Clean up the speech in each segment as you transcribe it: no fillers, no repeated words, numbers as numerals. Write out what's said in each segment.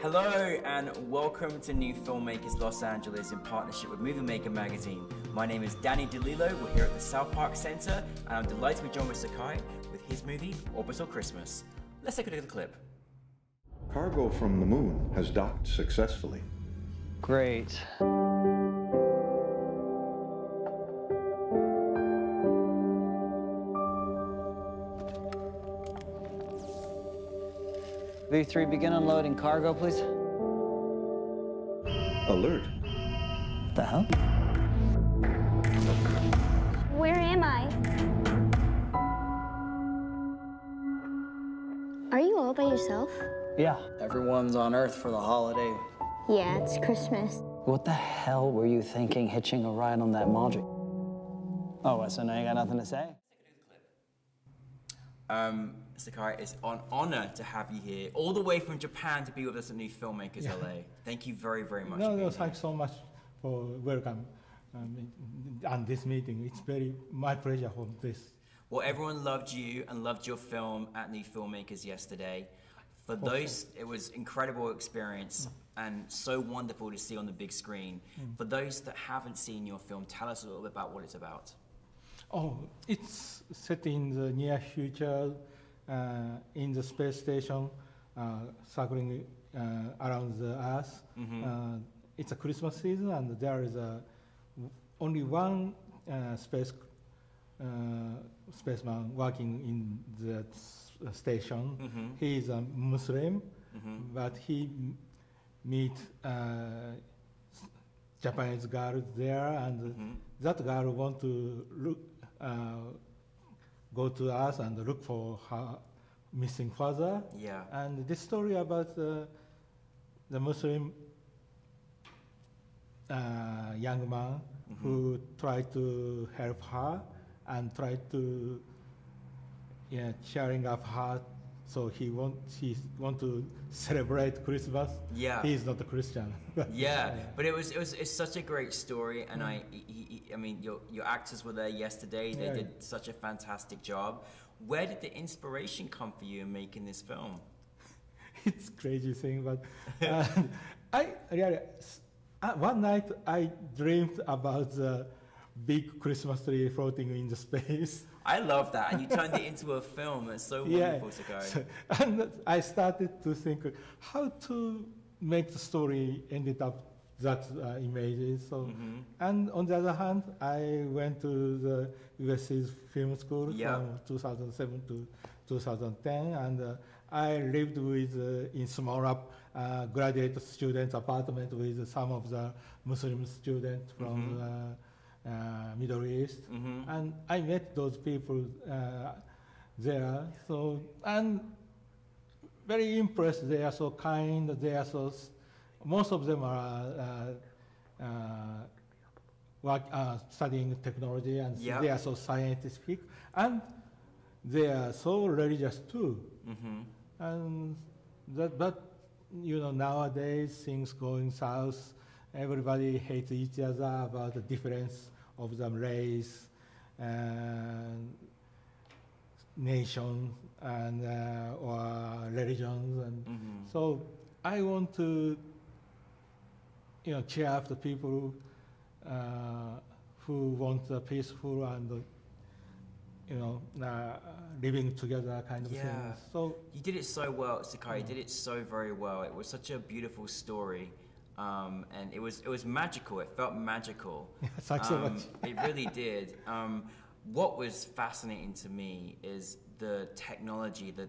Hello and welcome to New Filmmakers Los Angeles in partnership with Movie Maker Magazine. My name is Danny DeLillo, we're here at the South Park Center, and I'm delighted to be joined with Sakai with his movie, Orbital Christmas. Let's take a look at the clip. Cargo from the moon has docked successfully. Great. V3, begin unloading cargo, please. Alert. What the hell? Where am I? Are you all by yourself? Yeah. Everyone's on Earth for the holiday. Yeah, it's Christmas. What the hell were you thinking hitching a ride on that module? Oh, so now you got nothing to say? Sakai, it's an honor to have you here, all the way from Japan to be with us at New Filmmakers LA. Thank you very, very much. No, thanks so much for welcome on this meeting. It's very my pleasure for this. Well, everyone loved you and loved your film at New Filmmakers yesterday. For those, it was incredible experience and so wonderful to see on the big screen. For those that haven't seen your film, tell us a little bit about what it's about. Oh, it's set in the near future, in the space station, circling around the Earth. It's a Christmas season, and there is only one spaceman working in that station. He is a Muslim, but he meets Japanese girl there, and that girl wants to look. Go to us and look for her missing father. Yeah. And this story about the Muslim young man who tried to help her and tried to cheering up her, so he want to celebrate Christmas. Yeah. He is not a Christian. Yeah, but it's such a great story, and I mean, your actors were there yesterday. They did such a fantastic job. Where did the inspiration come for you in making this film? It's crazy thing, but I really one night I dreamed about the big Christmas tree floating in the space. I love that, and you turned it into a film. It's so wonderful to go. So, and I started to think how to make the story ended up that image. So, and on the other hand, I went to the USC film school from 2007 to 2010, and I lived with in small graduate students apartment with some of the Muslim students from. Middle East, and I met those people there. So I'm very impressed. They are so kind. They are so. Most of them are studying technology, and they are so scientific, and they are so religious too. And that, but you know, nowadays things going south. Everybody hates each other about the difference of the race, nation, and or religions, and so I want to, you know, cheer up the people who want a peaceful and, you know, living together kind of thing. So you did it so well, Sakai. You did it so very well. It was such a beautiful story. And it was magical. It felt magical. Thanks so much. It really did. What was fascinating to me is the technology, the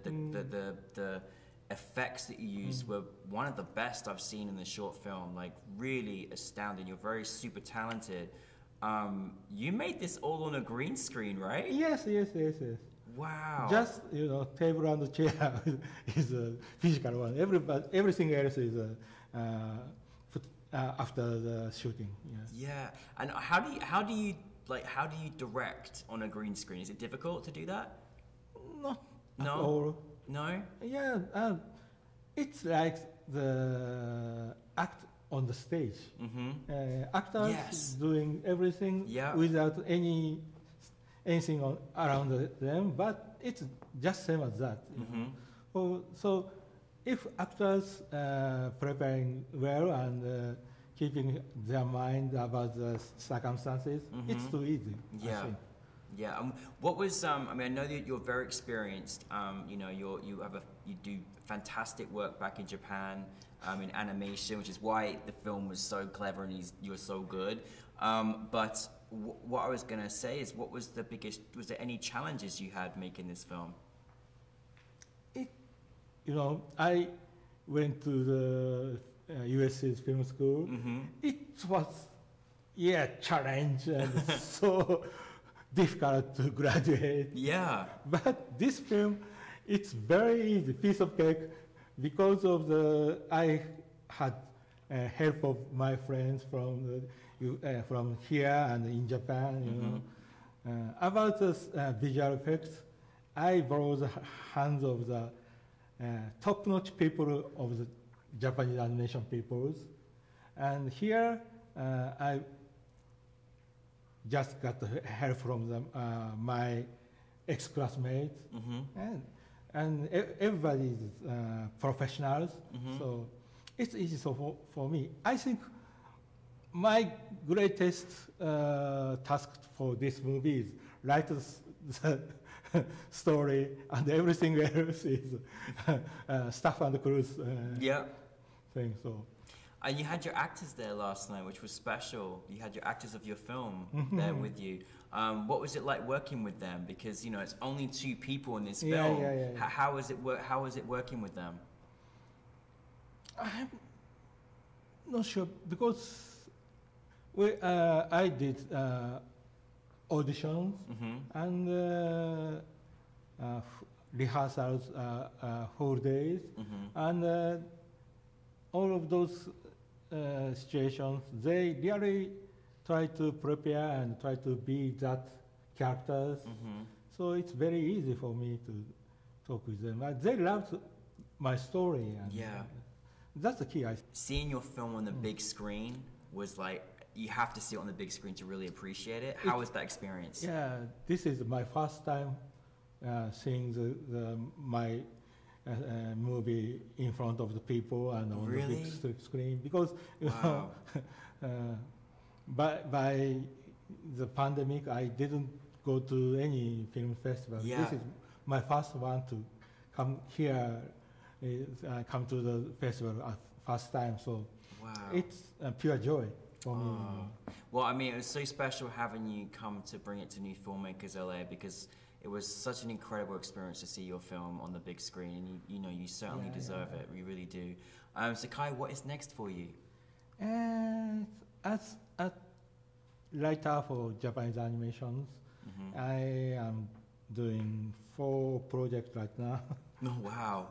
effects that you used were one of the best I've seen in the short film. Like, really astounding. You're very super talented. You made this all on a green screen, right? Yes. Wow. Just, you know, table and chair is a physical one. Everything else is a after the shooting. Yeah. And how do you direct on a green screen? Is it difficult to do that? No. Yeah. It's like the act on the stage. Actors doing everything without anything around them, but it's just same as that. So if actors preparing well and keeping their mind about the circumstances, it's too easy. Yeah. I think. Yeah. What was? I mean, I know that you're very experienced. You know, you do fantastic work back in Japan in animation, which is why the film was so clever and you're so good. But what I was gonna say is, what was the biggest? Was there any challenges you had making this film? You know, I went to the USC's film school. It was, challenge and so difficult to graduate. Yeah. But this film, it's very easy, piece of cake, because of the, I had help of my friends from here and in Japan, you know. About the visual effects, I borrowed the hands of the top-notch people of the Japanese animation peoples. And here, I just got help from them, my ex-classmates. And everybody is professionals, so it's easy for me. I think my greatest task for this movie is write the story, and everything else is staff and crews. Thing, so. And you had your actors there last night, which was special. You had your actors of your film there with you. What was it like working with them? Because you know it's only two people in this film. How was it working with them? I'm not sure because I did auditions and rehearsals whole days, and all of those situations, they really try to prepare and try to be that characters. So it's very easy for me to talk with them. They loved my story. And that's the key. Seeing your film on the big screen was like, you have to see it on the big screen to really appreciate it. How was that experience? Yeah, this is my first time seeing my movie in front of the people and on the big screen because you know, by the pandemic, I didn't go to any film festival. This is my first one to come here, come to the festival first time. So it's pure joy. Well, I mean, it was so special having you come to bring it to New Filmmakers LA because it was such an incredible experience to see your film on the big screen. And you know, you certainly deserve it. You really do. Sakai, what is next for you? As a writer for Japanese animations, I am doing 4 projects right now. Oh, wow.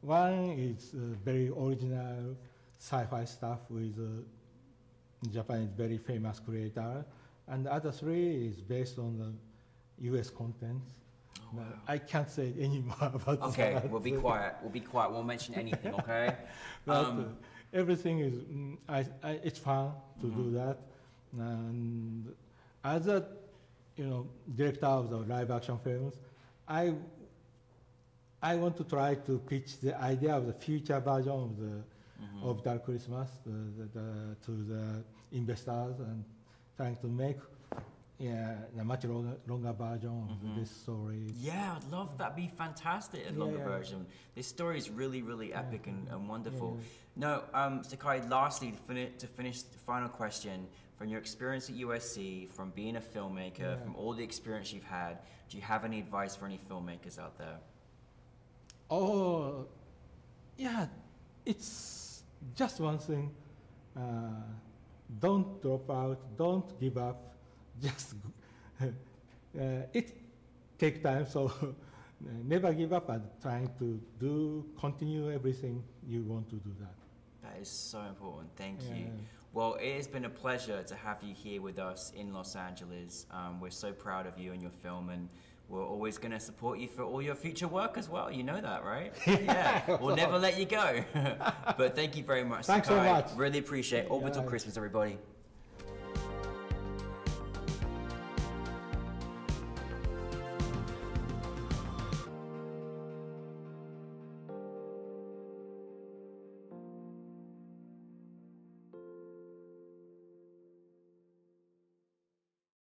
One is very original sci-fi stuff with Japan's very famous creator, and the other 3 is based on the U.S. content. Oh, wow. I can't say any more about that. Okay, we'll be quiet. We'll be quiet. Won't mention anything. Okay. But everything is. It's fun to do that, and as a director of the live action films, I want to try to pitch the idea of the future version of the. Of Dark Christmas to the investors and trying to make a much longer version of this story. Yeah, I'd love that. Be fantastic, a longer version. This story is really, really epic and wonderful. No, Sakai, lastly, to finish the final question, from your experience at USC, from being a filmmaker, from all the experience you've had, do you have any advice for any filmmakers out there? Oh, yeah. It's just one thing, don't drop out, don't give up, just, it takes time, so never give up and trying to continue everything you want to do that. That is so important, thank you. Well, it has been a pleasure to have you here with us in Los Angeles. We're so proud of you and your film, and we're always going to support you for all your future work as well. You know that, right? Yeah. We'll never let you go. But thank you very much, Sakai. Thanks so much. Really appreciate Orbital Christmas, everybody.